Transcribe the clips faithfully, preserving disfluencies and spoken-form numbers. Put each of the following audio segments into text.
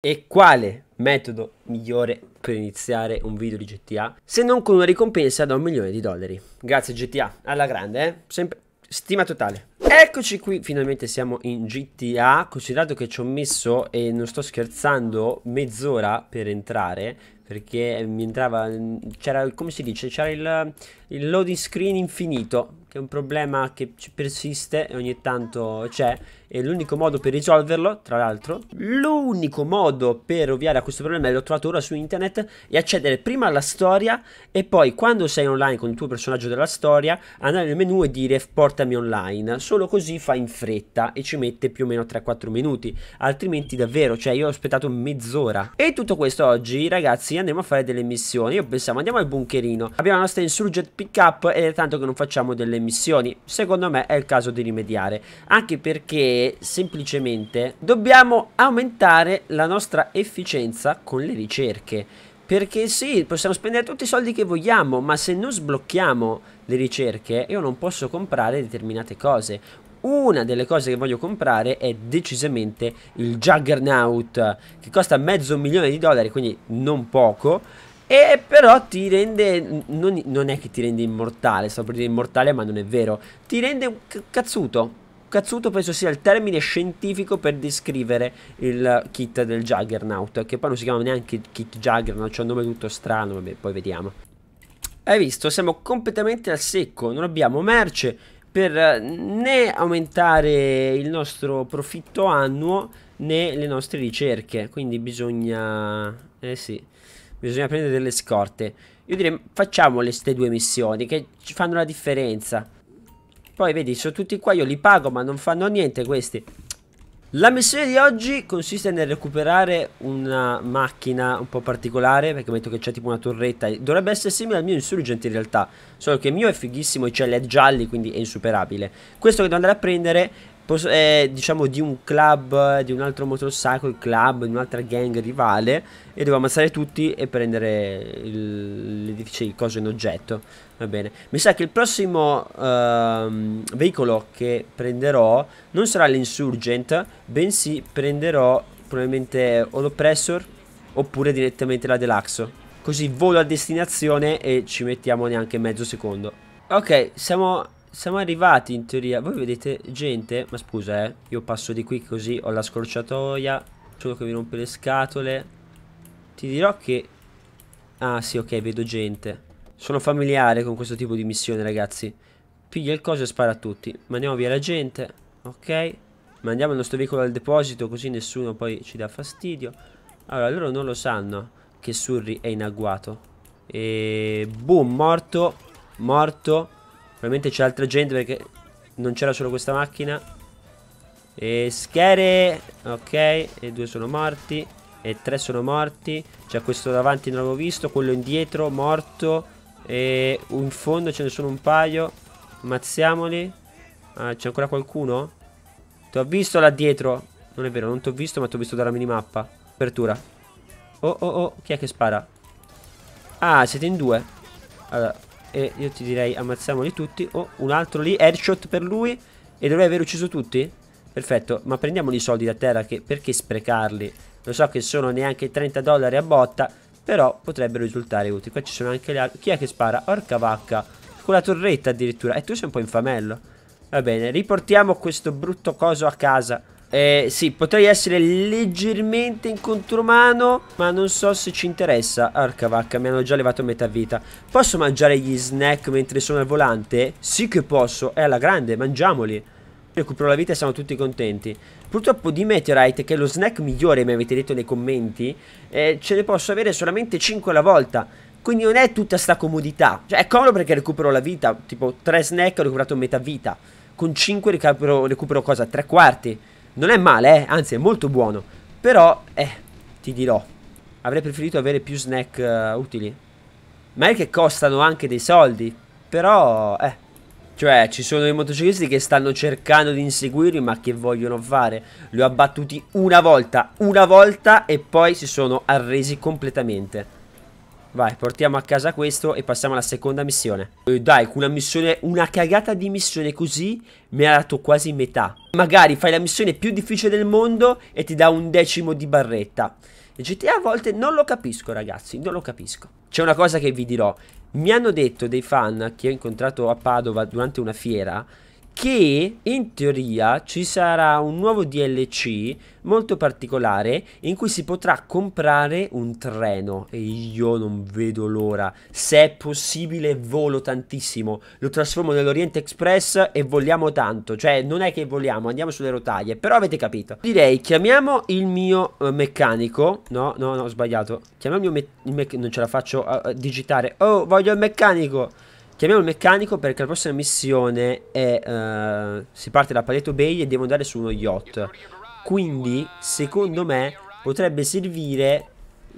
E quale metodo migliore per iniziare un video di G T A se non con una ricompensa da un milione di dollari? Grazie G T A, alla grande, eh? Sempre stima totale. Eccoci qui, finalmente siamo in G T A, considerato che ci ho messo, e non sto scherzando, mezz'ora per entrare, perché mi entrava, c'era, come si dice, c'era il, il loading screen infinito, che è un problema che ci persiste e ogni tanto c'è, e l'unico modo per risolverlo, tra l'altro, l'unico modo per ovviare a questo problema l'ho trovato ora su internet, è accedere prima alla storia e poi, quando sei online con il tuo personaggio della storia, andare nel menu e dire portami online. Solo così fa in fretta e ci mette più o meno tre quattro minuti, altrimenti davvero, cioè io ho aspettato mezz'ora. E tutto questo oggi, ragazzi, andiamo a fare delle missioni. Io pensavo, andiamo al bunkerino, abbiamo la nostra insurgent pick up ed è tanto che non facciamo delle missioni. Secondo me è il caso di rimediare, anche perché semplicemente dobbiamo aumentare la nostra efficienza con le ricerche. Perché sì, possiamo spendere tutti i soldi che vogliamo, ma se non sblocchiamo le ricerche io non posso comprare determinate cose. Una delle cose che voglio comprare è decisamente il Juggernaut, che costa mezzo milione di dollari, quindi non poco. E però ti rende, non, non è che ti rende immortale, sto per dire immortale ma non è vero, ti rende un cazzuto. Cazzuto penso sia il termine scientifico per descrivere il kit del Juggernaut, che poi non si chiama neanche kit Juggernaut, c'è un nome tutto strano, vabbè, poi vediamo. Hai visto? Siamo completamente al secco, non abbiamo merce per né aumentare il nostro profitto annuo né le nostre ricerche, quindi bisogna... eh sì, bisogna prendere delle scorte. Io direi facciamo le ste due missioni che ci fanno la differenza. Poi vedi, sono tutti qua, io li pago ma non fanno niente questi. La missione di oggi consiste nel recuperare una macchina un po' particolare, perché metto che c'è tipo una torretta. Dovrebbe essere simile al mio insurgent in realtà, solo che il mio è fighissimo e c'è led gialli, quindi è insuperabile. Questo che devo andare a prendere è, diciamo, di un club, di un altro motorcycle club, di un'altra gang rivale, e devo ammazzare tutti e prendere il, il coso in oggetto. Va bene, mi sa che il prossimo uh, veicolo che prenderò non sarà l'insurgent, bensì prenderò probabilmente o l'oppressor oppure direttamente la Deluxo, così volo a destinazione e ci mettiamo neanche mezzo secondo. Ok, siamo... siamo arrivati in teoria. Voi vedete gente? Ma scusa, eh, io passo di qui così ho la scorciatoia, solo che mi rompe le scatole. Ti dirò che... ah sì, ok, vedo gente. Sono familiare con questo tipo di missione, ragazzi. Piglia il coso e spara a tutti. Mandiamo via la gente. Ok, mandiamo il nostro veicolo al deposito, così nessuno poi ci dà fastidio. Allora, loro non lo sanno che Surri è in agguato. E... boom, morto. Morto. Probabilmente c'è altra gente, perché non c'era solo questa macchina. E schere. Ok, e due sono morti e tre sono morti. C'è questo davanti, non l'avevo visto. Quello indietro, morto. E in fondo ce ne sono un paio. Ammazziamoli. Ah, c'è ancora qualcuno? Ti ho visto là dietro. Non è vero, non ti ho visto, ma ti ho visto dalla minimappa. Apertura. Oh oh oh, chi è che spara? Ah, siete in due. Allora, e io ti direi ammazziamoli tutti. Oh, un altro lì, headshot per lui. E dovrei aver ucciso tutti? Perfetto, ma prendiamoli i soldi da terra, che perché sprecarli? Lo so che sono neanche trenta dollari a botta, però potrebbero risultare utili. Qua ci sono anche le altre. Chi è che spara? Orca vacca, con la torretta addirittura. E tu sei un po' infamello. Va bene, riportiamo questo brutto coso a casa. Eh, sì, potrei essere leggermente in contromano, ma non so se ci interessa. Arca vacca, mi hanno già levato metà vita. Posso mangiare gli snack mentre sono al volante? Sì che posso, è alla grande, mangiamoli. Recupero la vita e siamo tutti contenti. Purtroppo di Meteorite, che è lo snack migliore, mi avete detto nei commenti, eh, ce ne posso avere solamente cinque alla volta. Quindi non è tutta sta comodità. Cioè è comodo perché recupero la vita, tipo tre snack ho recuperato metà vita. Con cinque recupero, recupero cosa? Tre quarti. Non è male, eh? Anzi è molto buono. Però, eh, ti dirò, avrei preferito avere più snack uh, utili. Ma è che costano anche dei soldi. Però, eh, cioè ci sono i motociclisti che stanno cercando di inseguirmi, ma che vogliono fare? Li ho abbattuti una volta, una volta, e poi si sono arresi completamente. Vai, portiamo a casa questo e passiamo alla seconda missione. eh, Dai, una missione, una cagata di missione così mi ha dato quasi metà. Magari fai la missione più difficile del mondo e ti dà un decimo di barretta. G T A a volte non lo capisco, ragazzi, non lo capisco. C'è una cosa che vi dirò. Mi hanno detto dei fan che ho incontrato a Padova durante una fiera che in teoria ci sarà un nuovo D L C molto particolare in cui si potrà comprare un treno. E io non vedo l'ora. Se è possibile volo tantissimo. Lo trasformo nell'Oriente Express e voliamo tanto. Cioè non è che voliamo, andiamo sulle rotaie. Però avete capito. Direi chiamiamo il mio uh, meccanico. No, no, no, ho sbagliato. Chiamiamo il mio meccanico. Non ce la faccio uh, digitare. Oh, voglio il meccanico. Chiamiamo il meccanico perché la prossima missione è... Uh, si parte da Paleto Bay e devo andare su uno yacht. Quindi, secondo me, potrebbe servire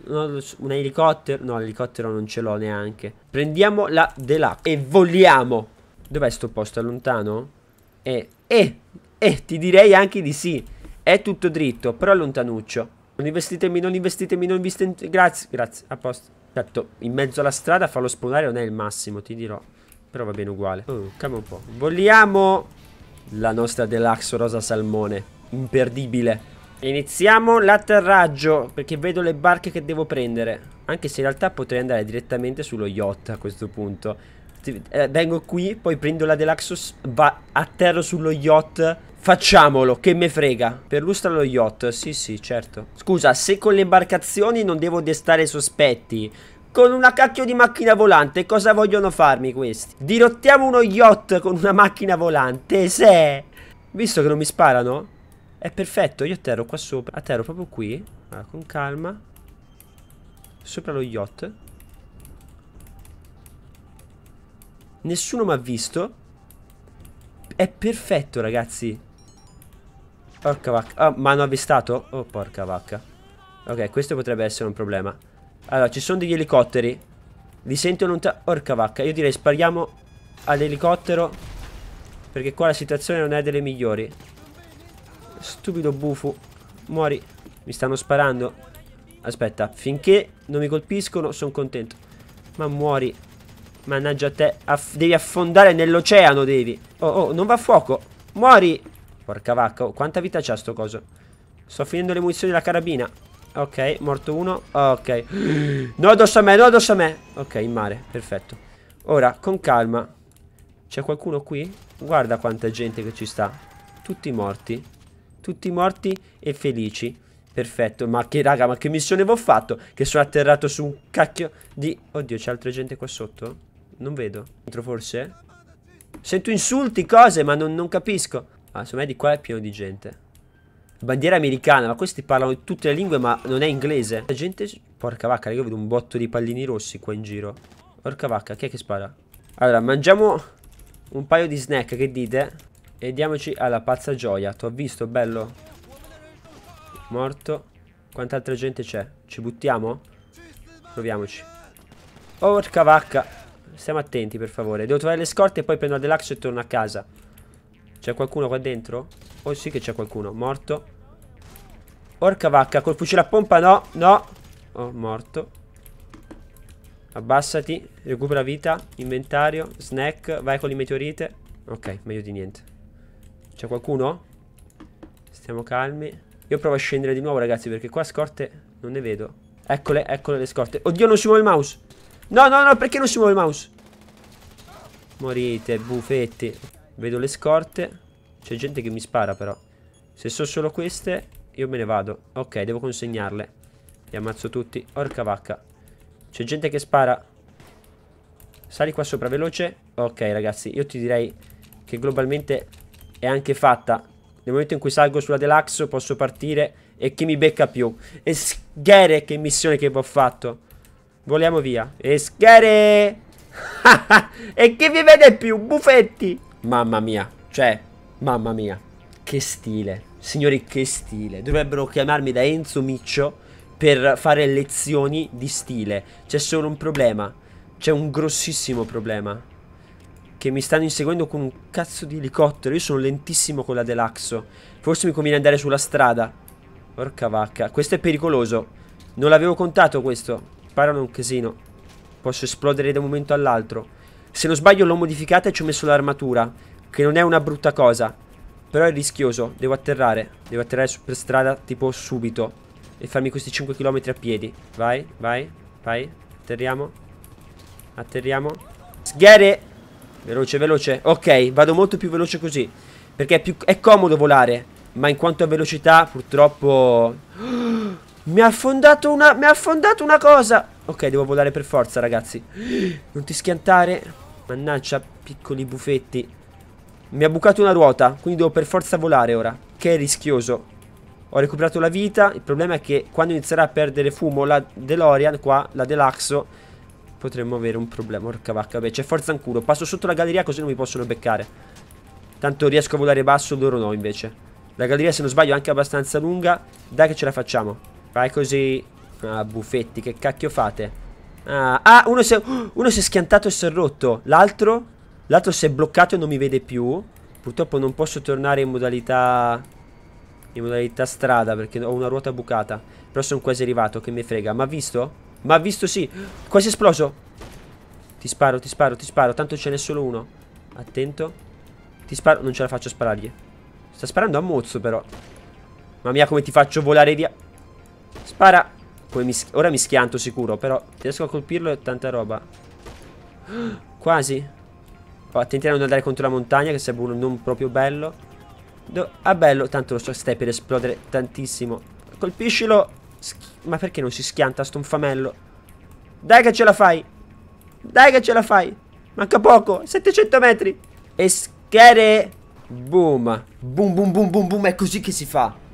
un elicottero. No, l'elicottero non ce l'ho neanche. Prendiamo la Deluxo e voliamo. Dov'è sto posto? È lontano? Eh, eh, eh, ti direi anche di sì. È tutto dritto, però è lontanuccio. Non investitemi, non investitemi, non investitemi. Grazie, grazie, a posto. Certo, in mezzo alla strada farlo spawnare non è il massimo, ti dirò. Però va bene uguale. Oh, cambia un po'. Vogliamo la nostra Deluxo rosa salmone. Imperdibile. Iniziamo l'atterraggio, perché vedo le barche che devo prendere. Anche se in realtà potrei andare direttamente sullo yacht a questo punto. eh, Vengo qui, poi prendo la Deluxo, atterro sullo yacht. Facciamolo, che me frega. Perlustra lo yacht, sì sì, certo. Scusa, se con le imbarcazioni non devo destare sospetti, con una cacchio di macchina volante cosa vogliono farmi questi? Dirottiamo uno yacht con una macchina volante, se... Visto che non mi sparano? È perfetto, io atterro qua sopra. Atterro proprio qui, allora, con calma. Sopra lo yacht. Nessuno mi ha visto. È perfetto, ragazzi. Porca vacca. Oh, ma hanno avvistato? Oh, porca vacca. Ok, questo potrebbe essere un problema. Allora, ci sono degli elicotteri. Li sento lontano. Porca vacca. Io direi spariamo all'elicottero, perché qua la situazione non è delle migliori. Stupido bufu. Muori. Mi stanno sparando. Aspetta, finché non mi colpiscono sono contento. Ma muori. Mannaggia a te. Aff- Devi affondare nell'oceano, devi. Oh, oh, non va a fuoco. Muori. Porca vacca, oh, quanta vita c'ha sto coso. Sto finendo le munizioni della carabina. Ok, morto uno. Ok. No addosso a me, no addosso a me. Ok, in mare, perfetto. Ora, con calma. C'è qualcuno qui? Guarda quanta gente che ci sta. Tutti morti. Tutti morti e felici. Perfetto. Ma che raga, ma che missione avevo fatto? Che sono atterrato su un cacchio di... Oddio, c'è altra gente qua sotto? Non vedo. Dentro forse? Sento insulti, cose, ma non, non capisco. Ah, secondo me di qua è pieno di gente. Bandiera americana, ma questi parlano tutte le lingue, ma non è inglese. La gente... Porca vacca, io vedo un botto di pallini rossi qua in giro. Porca vacca, chi è che spara? Allora, mangiamo un paio di snack, che dite? E diamoci alla pazza gioia. T'ho visto, bello. Morto. Quant'altra gente c'è? Ci buttiamo? Proviamoci. Porca vacca. Stiamo attenti, per favore. Devo trovare le scorte e poi prendo la Deluxo e torno a casa. C'è qualcuno qua dentro? Oh sì che c'è qualcuno. Morto. Porca vacca. Col fucile a pompa no. No. Oh, morto. Abbassati. Recupera vita. Inventario. Snack. Vai con le meteorite. Ok, meglio di niente. C'è qualcuno? Stiamo calmi. Io provo a scendere di nuovo, ragazzi, perché qua scorte non ne vedo. Eccole, eccole le scorte. Oddio, non si muove il mouse. No, no, no, perché non si muove il mouse? Morite, bufetti. Vedo le scorte. C'è gente che mi spara però. Se so solo queste io me ne vado. Ok, devo consegnarle. Li ammazzo tutti. Porca vacca. C'è gente che spara. Sali qua sopra veloce. Ok ragazzi, io ti direi che globalmente è anche fatta. Nel momento in cui salgo sulla Deluxo posso partire. E chi mi becca più. E sghere, che missione che vi ho fatto. Voliamo via. E sghere. E chi vi vede più, bufetti. Mamma mia, cioè, mamma mia, che stile, signori, che stile. Dovrebbero chiamarmi da Enzo Miccio per fare lezioni di stile. C'è solo un problema, c'è un grossissimo problema, che mi stanno inseguendo con un cazzo di elicottero. Io sono lentissimo con la Deluxo. Forse mi conviene andare sulla strada. Porca vacca, questo è pericoloso. Non l'avevo contato questo. Parano un casino. Posso esplodere da un momento all'altro. Se non sbaglio l'ho modificata e ci ho messo l'armatura, che non è una brutta cosa, però è rischioso. Devo atterrare. Devo atterrare per strada tipo subito e farmi questi cinque chilometri a piedi. Vai, vai, vai. Atterriamo. Atterriamo. Sghere. Veloce, veloce. Ok, vado molto più veloce così, perché è, più, è comodo volare, ma in quanto a velocità purtroppo... Mi ha affondato una... Mi ha affondato una cosa. Ok, devo volare per forza, ragazzi. Non ti schiantare. Mannaggia, piccoli bufetti. Mi ha bucato una ruota, quindi devo per forza volare ora, che è rischioso. Ho recuperato la vita. Il problema è che quando inizierà a perdere fumo la Delorean qua, la Deluxo, potremmo avere un problema. Orca vacca, vabbè, c'è forza in culo. Passo sotto la galleria così non mi possono beccare. Tanto riesco a volare basso, loro no invece. La galleria, se non sbaglio, è anche abbastanza lunga. Dai che ce la facciamo. Vai così. Ah, buffetti, che cacchio fate? Ah, ah uno, si è... uno si è schiantato e si è rotto. L'altro... L'altro si è bloccato e non mi vede più. Purtroppo non posso tornare in modalità in modalità strada, perché ho una ruota bucata. Però sono quasi arrivato, che mi frega. Ma ha visto? Ma ha visto, sì. Quasi esploso. Ti sparo, ti sparo, ti sparo. Tanto ce n'è solo uno. Attento. Ti sparo. Non ce la faccio a sparargli. Sta sparando a mozzo però. Mamma mia, come ti faccio volare via. Spara. Come mi Ora mi schianto sicuro, però riesco a colpirlo e tanta roba. Quasi. Oh, attenti a non andare contro la montagna, che sembra uno non proprio bello. Do ah, bello. Tanto lo so, stai per esplodere tantissimo. Colpiscilo. Schi Ma perché non si schianta sto infamello? Dai che ce la fai. Dai che ce la fai. Manca poco. settecento metri. E schere. Boom. Boom, boom, boom, boom, boom. È così che si fa.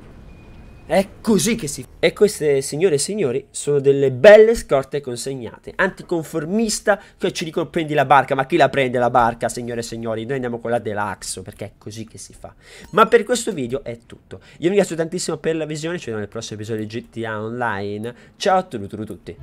È così che si fa. E queste, signore e signori, sono delle belle scorte consegnate. Anticonformista, che ci dicono prendi la barca. Ma chi la prende la barca, signore e signori? Noi andiamo con la Deluxo, perché è così che si fa. Ma per questo video è tutto. Io vi ringrazio tantissimo per la visione. Ci vediamo nel prossimo episodio di G T A Online. Ciao a tutti.